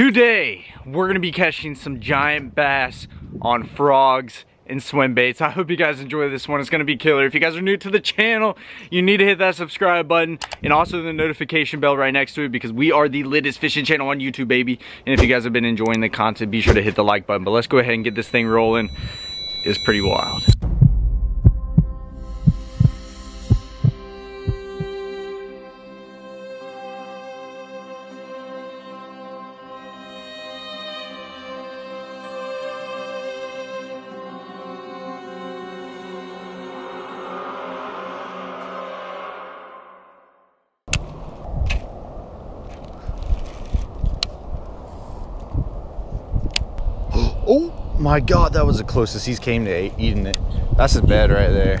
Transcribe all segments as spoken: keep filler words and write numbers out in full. Today, we're gonna be catching some giant bass on frogs and swim baits. I hope you guys enjoy this one. It's gonna be killer. If you guys are new to the channel, you need to hit that subscribe button and also the notification bell right next to it, because we are the littest fishing channel on YouTube, baby. And if you guys have been enjoying the content, be sure to hit the like button. But let's go ahead and get this thing rolling. It's pretty wild. Oh my God, that was the closest he's came to eating it. That's his bed right there.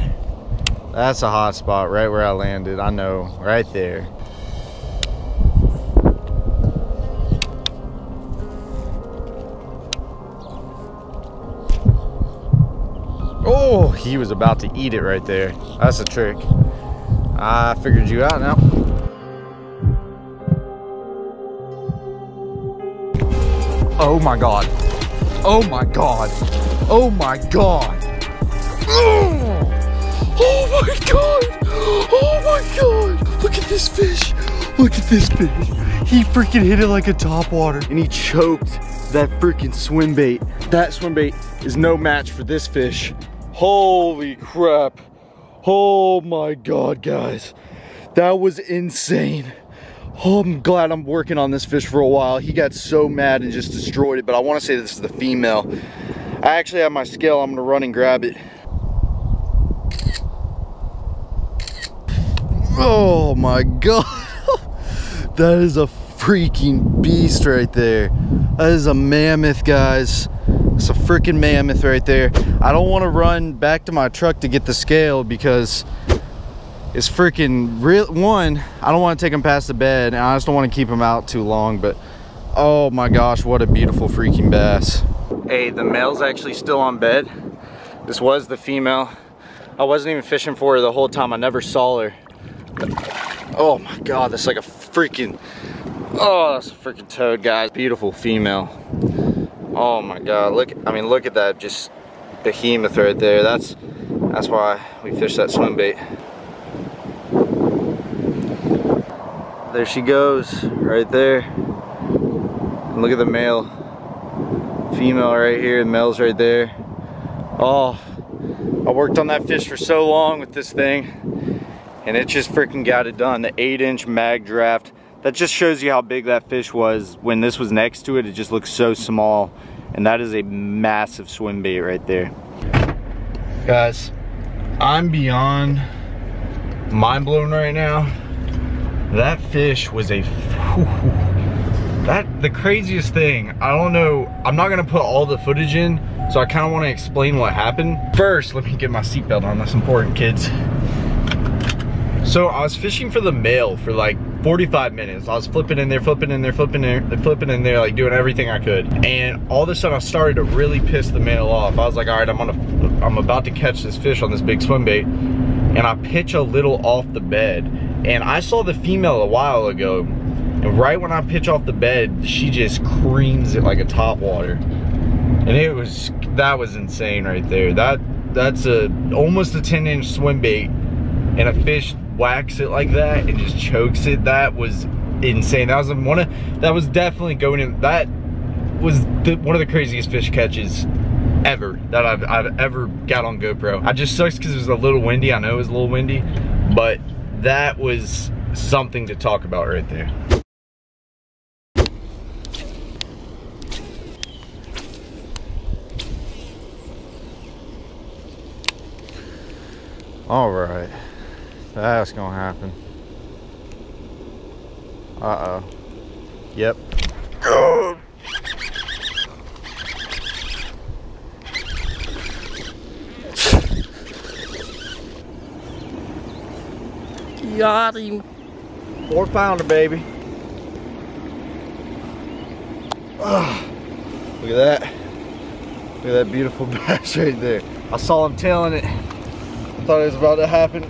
That's a hot spot right where I landed. I know, right there. Oh, he was about to eat it right there. That's a trick. I figured you out now. Oh my God. Oh my God. Oh my God. Oh, oh my God. Oh my God. Look at this fish. Look at this fish. He freaking hit it like a topwater. And he choked that freaking swim bait. That swim bait is no match for this fish. Holy crap. Oh my God, guys. That was insane. Oh, I'm glad I'm working on this fish for a while. He got so mad and just destroyed it, but I want to say this is the female. I actually have my scale. I'm going to run and grab it. Oh my God. That is a freaking beast right there. That is a mammoth, guys. It's a freaking mammoth right there. I don't want to run back to my truck to get the scale because it's freaking real. One, I don't want to take him past the bed, and I just don't want to keep him out too long, but oh my gosh, what a beautiful freaking bass. Hey, the male's actually still on bed. This was the female. I wasn't even fishing for her the whole time. I never saw her. Oh my God, that's like a freaking, oh, that's a freaking toad, guys. Beautiful female. Oh my God, look, I mean, look at that, just behemoth right there. That's, that's why we fish that swim bait. There she goes, right there. And look at the male. Female right here, the male's right there. Oh, I worked on that fish for so long with this thing, and it just freaking got it done. The eight inch mag draft. That just shows you how big that fish was. When this was next to it, it just looks so small. And that is a massive swim bait right there. Guys, I'm beyond mind blown right now. That fish was a, whew, that, the craziest thing, I don't know, I'm not gonna put all the footage in, so I kinda wanna explain what happened. First, let me get my seatbelt on, that's important, kids. So I was fishing for the male for like forty-five minutes. I was flipping in there, flipping in there, flipping in there, flipping in there, like doing everything I could. And all of a sudden I started to really piss the male off. I was like, all right, I'm gonna, I'm about to catch this fish on this big swim bait. And I pitch a little off the bed, and I saw the female a while ago, and right when I pitch off the bed, she just creams it like a topwater. And it was, that was insane right there. That, that's a almost a ten inch swim bait, and a fish whacks it like that and just chokes it. That was insane. That was one of, that was definitely going in, that was the, one of the craziest fish catches ever that I've, I've ever got on GoPro. I just sucks because it was a little windy. I know it was a little windy, but that was something to talk about right there. All right, that's gonna happen. Uh-oh. Yep. Oh. Got him. Four pounder, baby. Oh, look at that. Look at that beautiful bass right there. I saw him tailing it. I thought it was about to happen.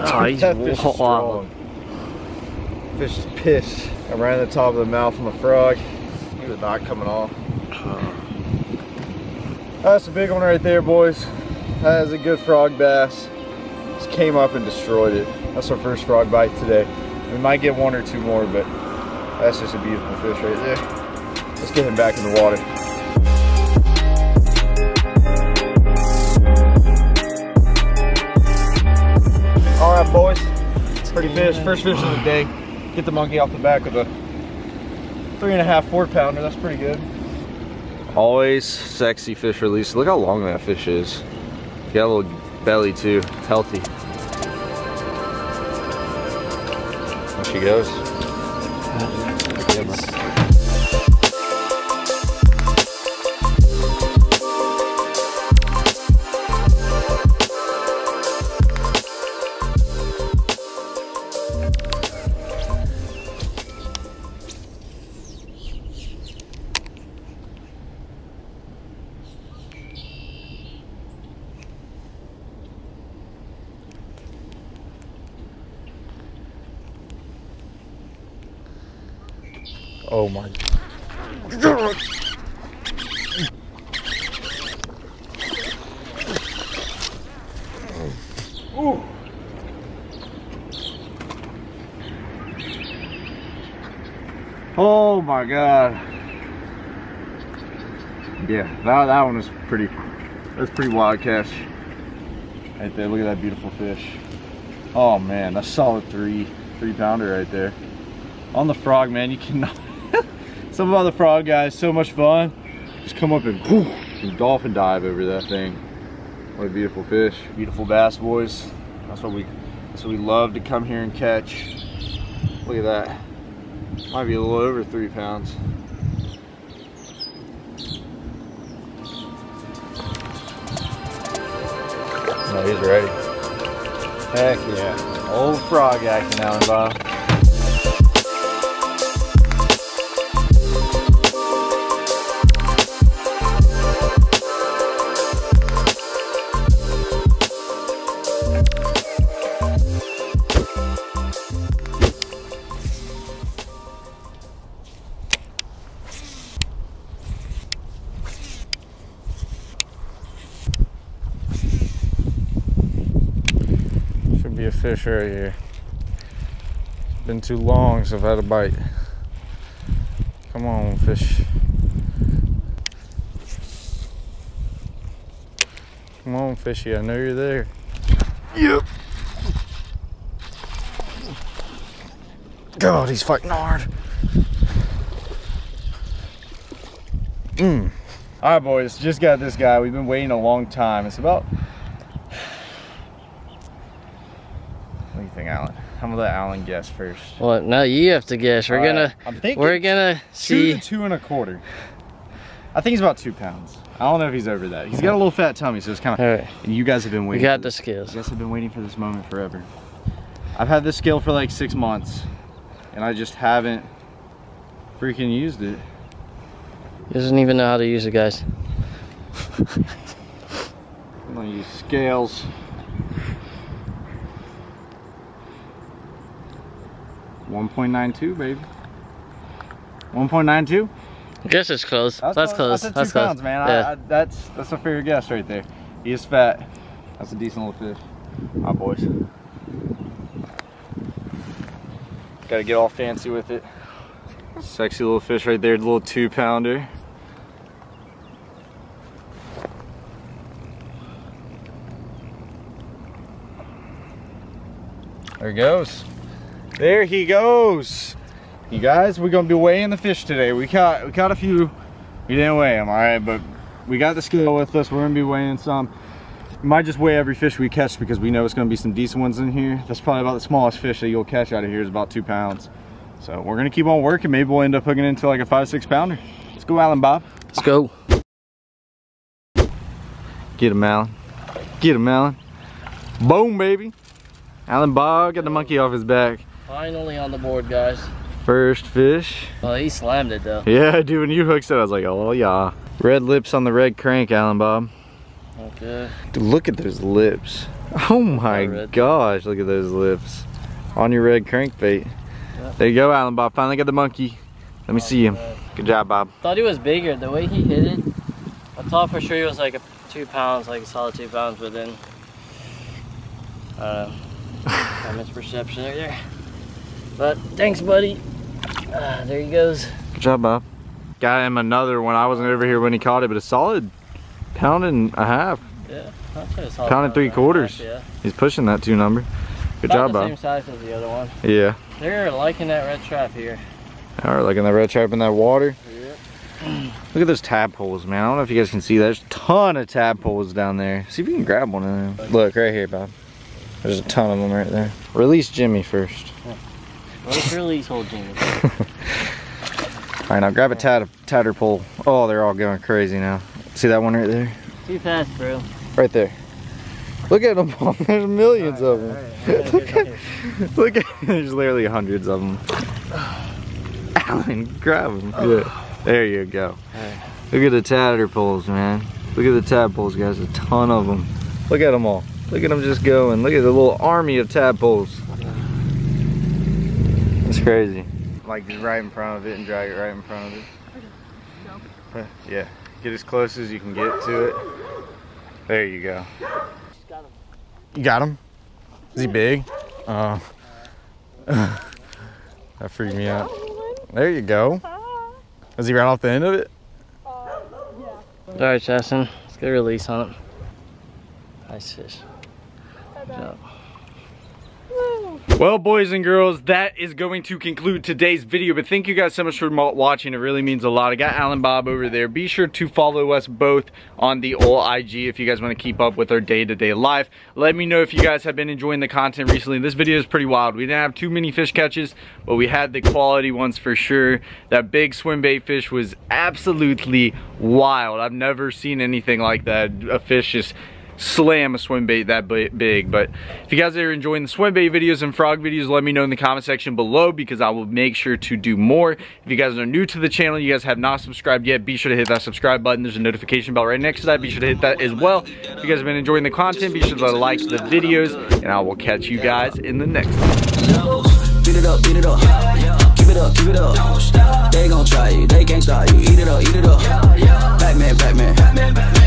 Oh, he's that fish is strong. Fish is pissed. I'm right at the top of the mouth of my frog. Look at the knot coming off. That's a big one right there, boys. That is a good frog bass. Just came up and destroyed it. That's our first frog bite today. We might get one or two more, but that's just a beautiful fish right there. Let's get him back in the water. All right, boys. Pretty fish. First fish of the day. Get the monkey off the back of a three and a half, four pounder. That's pretty good. Always sexy fish release. Look how long that fish is. Got a little belly too. Healthy. There she goes. Oh my God. Ooh. Oh my God. Yeah, that, that one is pretty, that's pretty wild catch. Right there, look at that beautiful fish. Oh man, that's a solid three, three pounder right there. On the frog, man, you cannot. Some of the frog guys, so much fun. Just come up and, whoo, and dolphin dive over that thing. What a beautiful fish. Beautiful bass, boys. That's what we that's what we love to come here and catch. Look at that. Might be a little over three pounds. No, he's ready. Heck yeah. Old frog acting out, Bob. Be a fish right here. It's been too long, so I've had a bite. Come on, fish. Come on, fishy. I know you're there. Yep. God, he's fighting hard. Mm. All right, boys. Just got this guy. We've been waiting a long time. It's about. What do you think, Alan? I'm gonna let Alan guess first. Well, no, you have to guess. We're right. gonna, we're gonna two see. Two to two and a quarter. I think he's about two pounds. I don't know if he's over that. He's got a little fat tummy, so it's kind of. All right. And you guys have been waiting. You got the skills. You guys have been waiting for this moment forever. I've had this skill for like six months, and I just haven't freaking used it. He doesn't even know how to use it, guys. I'm gonna use scales. one point nine two, baby. one point nine two? I guess it's close. That's, that's close. That's, that's close. Pounds, man. Yeah. I, I, that's that's a fair guess right there. He is fat. That's a decent little fish. My boys. Gotta get all fancy with it. Sexy little fish right there, little two pounder. There he goes. There he goes. You guys, we're gonna be weighing the fish today. We caught we caught a few. We didn't weigh them, all right, but we got the scale with us. We're gonna be weighing some. We might just weigh every fish we catch because we know it's gonna be some decent ones in here. That's probably about the smallest fish that you'll catch out of here is about two pounds. So we're gonna keep on working. Maybe we'll end up hooking into like a five, six pounder. Let's go, Alan Bob. Let's go. Get him, Alan. Get him, Alan. Boom, baby. Alan Bob got the monkey off his back. Finally on the board, guys. First fish. Well, he slammed it though. Yeah, dude, when you hooked it, I was like, oh yeah. Red lips on the red crank, Alan Bob. Okay. Dude, look at those lips. Oh my gosh, look at those lips. On your red crankbait. Yep. There you go, Alan Bob. Finally got the monkey. Let me oh, see him. Good. good job, Bob. Thought he was bigger. The way he hit it, I thought for sure he was like a two pounds, like a solid two pounds, but then uh, I misperception right there. But thanks, buddy. Uh, there he goes. Good job, Bob. Got him another one. I wasn't over here when he caught it, but a solid pound and a half. Yeah, I'd say a solid pound and three quarters. And half, yeah. He's pushing that two number. Good About job, the Bob. Same size as the other one. Yeah. They're liking that red trap here. All right, liking that red trap in that water. Yep. Look at those tadpoles, man. I don't know if you guys can see that. There's a ton of tadpoles down there. See if you can grab one of them. Look, right here, Bob. There's a ton of them right there. Release Jimmy first. Yeah. Let's release old Jimmy. All right, now grab a tad tadpole. Oh, they're all going crazy now. See that one right there? Too fast, bro. Right there. Look at them, Paul. There's millions right, of them. Right, look, at, look at there's literally hundreds of them. Alan, grab them. Oh. Yeah. There you go. Right. Look at the tadpoles, man. Look at the tadpoles, guys. A ton of them. Look at them all. Look at them just going. Look at the little army of tadpoles. It's crazy. Like just right in front of it and drag it right in front of it. Yeah. Get as close as you can get to it. There you go. You got him? Is he big? Uh, that freaked me out. There you go. Is he right off the end of it? Uh, yeah. All right, Justin. Let's get a release on it. Nice fish. Good job. Well, boys and girls, that is going to conclude today's video, but thank you guys so much for watching. It really means a lot. I got Alan Bob over there. Be sure to follow us both on the old I G if you guys want to keep up with our day-to-day life. Let me know if you guys have been enjoying the content recently. This video is pretty wild. We didn't have too many fish catches, but we had the quality ones for sure. That big swim bait fish was absolutely wild. I've never seen anything like that. A fish just slam a swim bait that big. But if you guys are enjoying the swim bait videos and frog videos, let me know in the comment section below, because I will make sure to do more. If you guys are new to the channel, you guys have not subscribed yet, be sure to hit that subscribe button. There's a notification bell right next to that. Be sure to hit that as well. If you guys have been enjoying the content, be sure to like the videos, and I will catch you guys in the next one. Beat it up, beat it up, give it up, give it up. They gon' try you, they can't stop you. Eat it up, eat it up. Pac-Man, Pac-Man.